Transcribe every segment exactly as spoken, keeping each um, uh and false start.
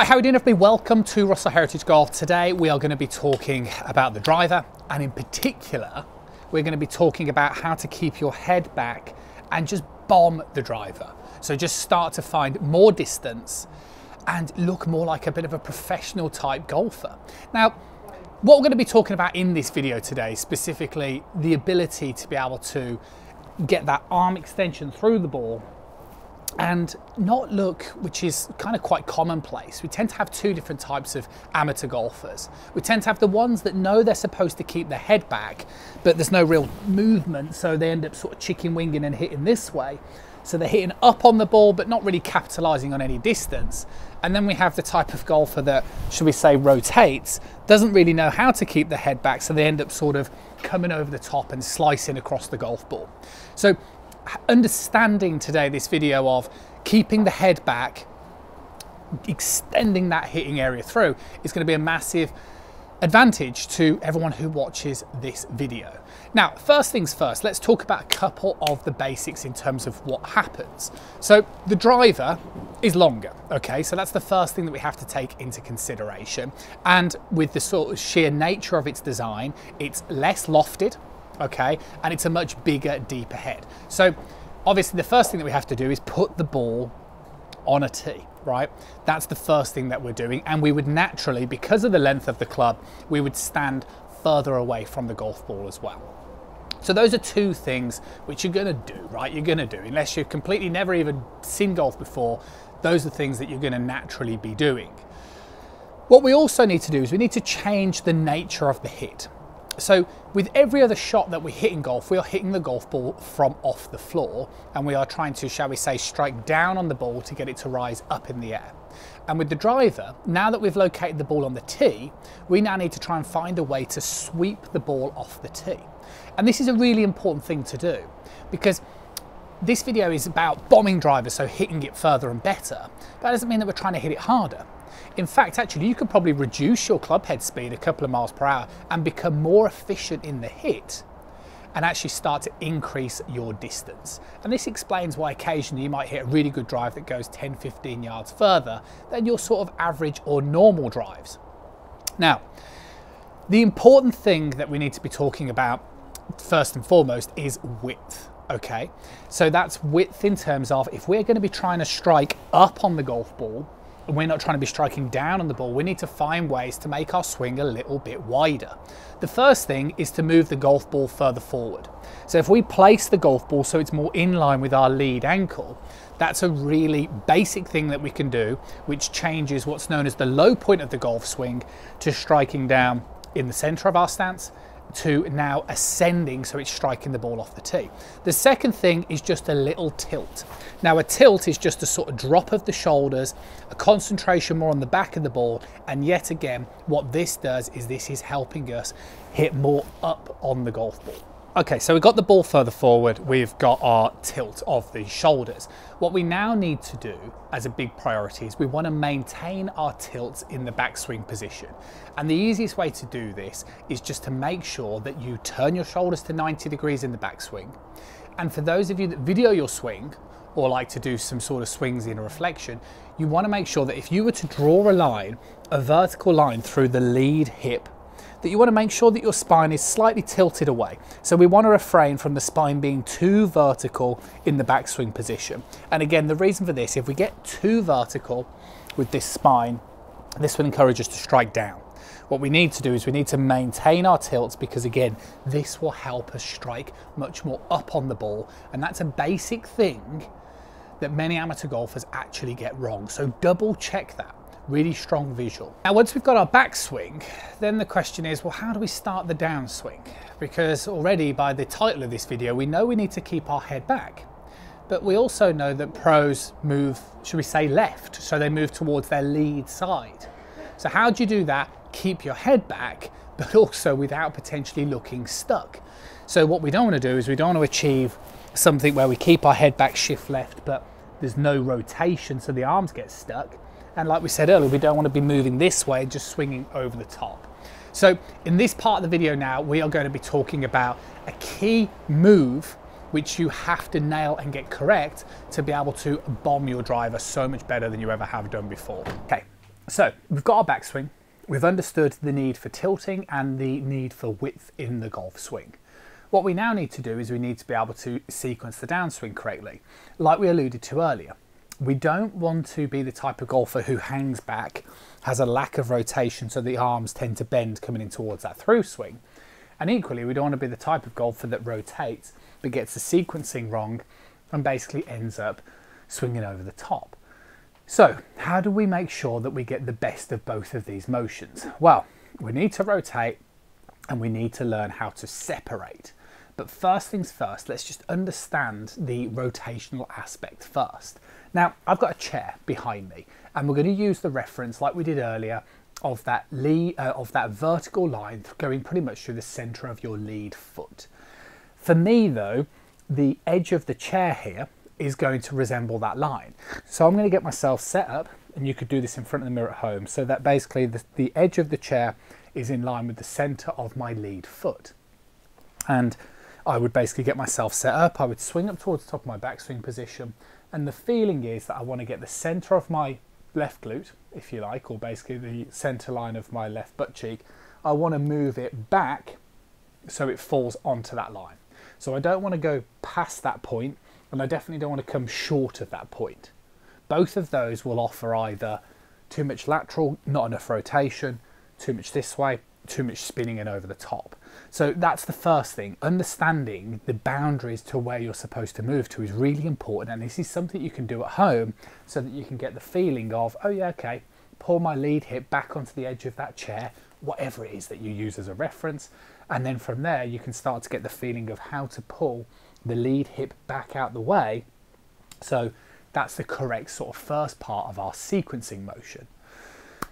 Hi, how are you doing, everybody? Welcome to Russell Heritage Golf. Today we are going to be talking about the driver, and in particular we're going to be talking about how to keep your head back and just bomb the driver. So just start to find more distance and look more like a bit of a professional type golfer. Now, what we're going to be talking about in this video today, specifically the ability to be able to get that arm extension through the ball and not look, which is kind of quite commonplace. We tend to have two different types of amateur golfers. We tend to have the ones that know they're supposed to keep their head back, but there's no real movement, so they end up sort of chicken winging and hitting this way. So they're hitting up on the ball, but not really capitalizing on any distance. And then we have the type of golfer that, should we say, rotates, doesn't really know how to keep the head back, so they end up sort of coming over the top and slicing across the golf ball. So understanding today this video of keeping the head back, extending that hitting area through, is going to be a massive advantage to everyone who watches this video. Now, first things first, let's talk about a couple of the basics in terms of what happens. So the driver is longer, okay? So that's the first thing that we have to take into consideration. And with the sort of sheer nature of its design, it's less lofted, okay? And it's a much bigger, deeper head. So obviously the first thing that we have to do is put the ball on a tee, right? That's the first thing that we're doing. And we would naturally, because of the length of the club, we would stand further away from the golf ball as well. So those are two things which you're gonna do, right? You're gonna do, unless you've completely never even seen golf before, those are things that you're gonna naturally be doing. What we also need to do is we need to change the nature of the hit. So with every other shot that we hit in golf, we are hitting the golf ball from off the floor, and we are trying to, shall we say, strike down on the ball to get it to rise up in the air. And with the driver, now that we've located the ball on the tee, we now need to try and find a way to sweep the ball off the tee. And this is a really important thing to do, because this video is about bombing drivers, so hitting it further and better. That doesn't mean that we're trying to hit it harder. In fact, actually, you could probably reduce your club head speed a couple of miles per hour and become more efficient in the hit and actually start to increase your distance. And this explains why occasionally you might hit a really good drive that goes ten, fifteen yards further than your sort of average or normal drives. Now, the important thing that we need to be talking about first and foremost is width. Okay, so that's width in terms of if we're going to be trying to strike up on the golf ball, and we're not trying to be striking down on the ball, we need to find ways to make our swing a little bit wider. The first thing is to move the golf ball further forward. So if we place the golf ball so it's more in line with our lead ankle, that's a really basic thing that we can do, which changes what's known as the low point of the golf swing to striking down in the center of our stance to now ascending, so it's striking the ball off the tee. The second thing is just a little tilt. Now, a tilt is just a sort of drop of the shoulders, a concentration more on the back of the ball, and yet again, what this does is this is helping us hit more up on the golf ball. Okay, so we've got the ball further forward, we've got our tilt of the shoulders. What we now need to do as a big priority is we want to maintain our tilts in the backswing position. And the easiest way to do this is just to make sure that you turn your shoulders to ninety degrees in the backswing. And for those of you that video your swing, or like to do some sort of swings in a reflection, you want to make sure that if you were to draw a line, a vertical line through the lead hip, that you want to make sure that your spine is slightly tilted away. So we want to refrain from the spine being too vertical in the backswing position. And again, the reason for this, if we get too vertical with this spine, this will encourage us to strike down. What we need to do is we need to maintain our tilts, because again, this will help us strike much more up on the ball. And that's a basic thing that many amateur golfers actually get wrong. So double check that. Really strong visual. Now, once we've got our backswing, then the question is, well, how do we start the downswing? Because already by the title of this video, we know we need to keep our head back, but we also know that pros move, should we say, left, so they move towards their lead side. So how do you do that? Keep your head back, but also without potentially looking stuck. So what we don't want to do is we don't want to achieve something where we keep our head back, shift left, but there's no rotation, so the arms get stuck. And like we said earlier, we don't want to be moving this way, just swinging over the top. So in this part of the video now, we are going to be talking about a key move which you have to nail and get correct to be able to bomb your driver so much better than you ever have done before. Okay, So we've got our backswing, we've understood the need for tilting and the need for width in the golf swing. What we now need to do is we need to be able to sequence the downswing correctly, like we alluded to earlier. We don't want to be the type of golfer who hangs back, has a lack of rotation, so the arms tend to bend coming in towards that through swing. And equally, we don't want to be the type of golfer that rotates but gets the sequencing wrong and basically ends up swinging over the top. So how do we make sure that we get the best of both of these motions? Well, we need to rotate and we need to learn how to separate. But first things first, let's just understand the rotational aspect first. Now, I've got a chair behind me and we're going to use the reference like we did earlier of that, lead, uh, of that vertical line going pretty much through the centre of your lead foot. For me though, the edge of the chair here is going to resemble that line. So I'm going to get myself set up, and you could do this in front of the mirror at home, so that basically the, the edge of the chair is in line with the centre of my lead foot. And I would basically get myself set up, I would swing up towards the top of my backswing position, and the feeling is that I want to get the centre of my left glute, if you like, or basically the centre line of my left butt cheek. I want to move it back so it falls onto that line. So I don't want to go past that point, and I definitely don't want to come short of that point. Both of those will offer either too much lateral, not enough rotation, too much this way, too much spinning and over the top. So that's the first thing. Understanding the boundaries to where you're supposed to move to is really important, and this is something you can do at home so that you can get the feeling of, oh yeah, okay, pull my lead hip back onto the edge of that chair, whatever it is that you use as a reference, and then from there you can start to get the feeling of how to pull the lead hip back out the way. So that's the correct sort of first part of our sequencing motion.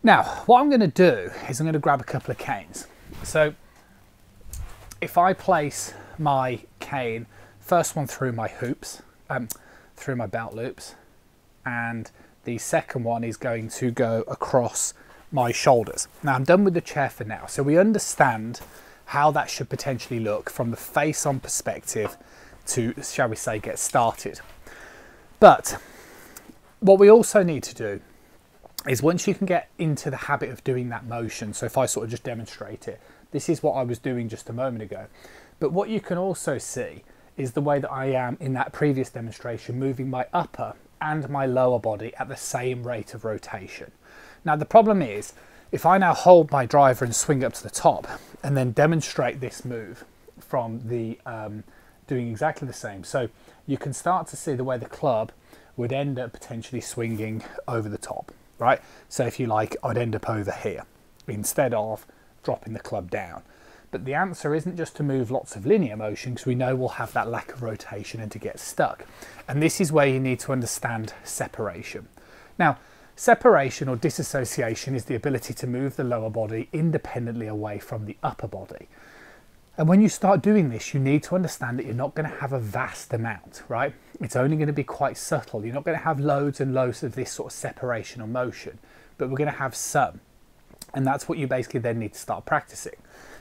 Now, what I'm going to do is I'm going to grab a couple of canes. So if I place my cane, first one through my hoops, um, through my belt loops, and the second one is going to go across my shoulders. Now I'm done with the chair for now. So we understand how that should potentially look from the face-on perspective to, shall we say, get started. But what we also need to do is once you can get into the habit of doing that motion, so if I sort of just demonstrate it, this is what I was doing just a moment ago. But what you can also see is the way that I am in that previous demonstration, moving my upper and my lower body at the same rate of rotation. Now the problem is, if I now hold my driver and swing up to the top and then demonstrate this move from the, um, doing exactly the same. So you can start to see the way the club would end up potentially swinging over the top. Right, so if you like, I'd end up over here instead of dropping the club down. But the answer isn't just to move lots of linear motion, because we know we'll have that lack of rotation and to get stuck. And this is where you need to understand separation. Now, separation or disassociation is the ability to move the lower body independently away from the upper body. And when you start doing this, you need to understand that you're not going to have a vast amount, right? It's only going to be quite subtle. You're not going to have loads and loads of this sort of separation or motion, but we're going to have some. And that's what you basically then need to start practicing.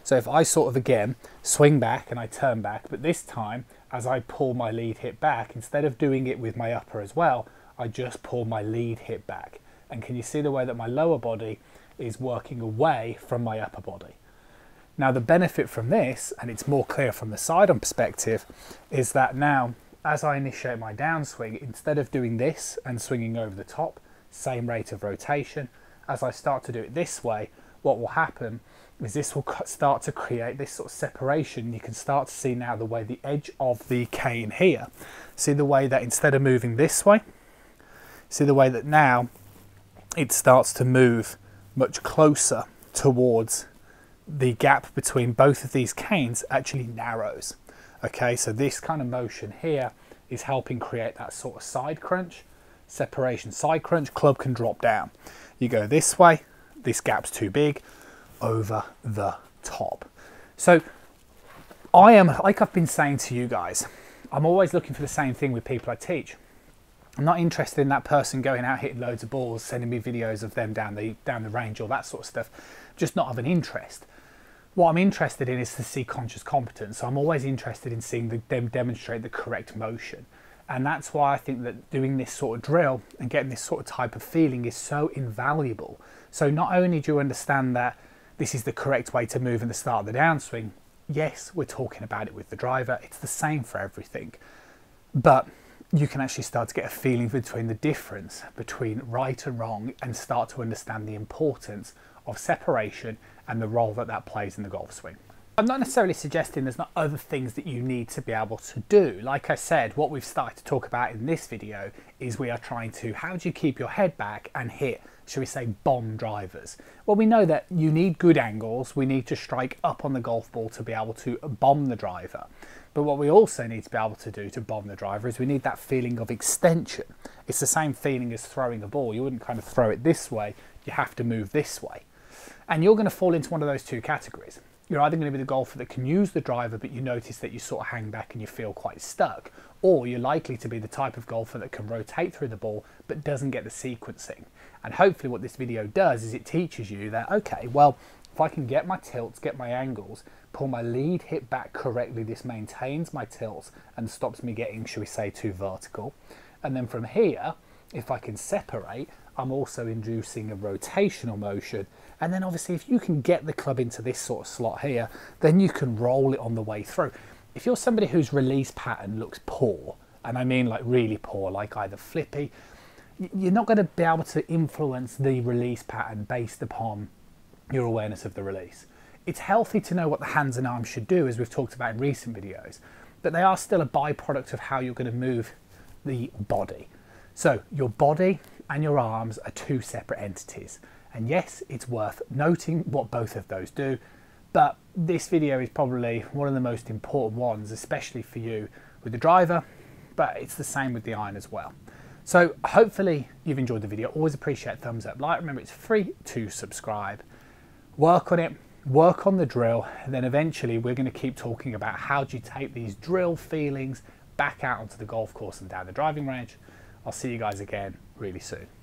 So if I sort of, again, swing back and I turn back, but this time, as I pull my lead hip back, instead of doing it with my upper as well, I just pull my lead hip back. And can you see the way that my lower body is working away from my upper body? Now the benefit from this, and it's more clear from the side-on perspective, is that now as I initiate my downswing, instead of doing this and swinging over the top, same rate of rotation, as I start to do it this way, what will happen is this will start to create this sort of separation. You can start to see now the way the edge of the cane here, see the way that instead of moving this way, see the way that now it starts to move much closer towards the gap between both of these canes actually narrows. Okay, so this kind of motion here is helping create that sort of side crunch, separation, side crunch, club can drop down. You go this way, this gap's too big, over the top. So I am, like I've been saying to you guys, I'm always looking for the same thing with people I teach. I'm not interested in that person going out hitting loads of balls, sending me videos of them down the, down the range, all that sort of stuff. Just not of an interest. What I'm interested in is to see conscious competence. So I'm always interested in seeing the, them demonstrate the correct motion. And that's why I think that doing this sort of drill and getting this sort of type of feeling is so invaluable. So not only do you understand that this is the correct way to move in the start of the downswing, yes, we're talking about it with the driver, it's the same for everything, but you can actually start to get a feeling between the difference between right and wrong and start to understand the importance of separation and the role that that plays in the golf swing. I'm not necessarily suggesting there's not other things that you need to be able to do. Like I said, what we've started to talk about in this video is we are trying to, how do you keep your head back and hit, shall we say, bomb drivers? Well, we know that you need good angles, we need to strike up on the golf ball to be able to bomb the driver. But what we also need to be able to do to bomb the driver is we need that feeling of extension. It's the same feeling as throwing a ball. You wouldn't kind of throw it this way, you have to move this way. And you're going to fall into one of those two categories. You're either going to be the golfer that can use the driver, but you notice that you sort of hang back and you feel quite stuck, or you're likely to be the type of golfer that can rotate through the ball, but doesn't get the sequencing. And hopefully what this video does is it teaches you that, okay, well, if I can get my tilts, get my angles, pull my lead hip back correctly, this maintains my tilts and stops me getting, shall we say, too vertical. And then from here, if I can separate, I'm also inducing a rotational motion. And then obviously if you can get the club into this sort of slot here, then you can roll it on the way through. If you're somebody whose release pattern looks poor, and I mean like really poor, like either flippy, you're not going to be able to influence the release pattern based upon your awareness of the release. It's healthy to know what the hands and arms should do, as we've talked about in recent videos, but they are still a byproduct of how you're going to move the body. So your body and your arms are two separate entities. And yes, it's worth noting what both of those do, but this video is probably one of the most important ones, especially for you with the driver, but it's the same with the iron as well. So hopefully you've enjoyed the video. Always appreciate a thumbs up, like, remember it's free to subscribe. Work on it, work on the drill, and then eventually we're going to keep talking about how do you take these drill feelings back out onto the golf course and down the driving range. I'll see you guys again really soon.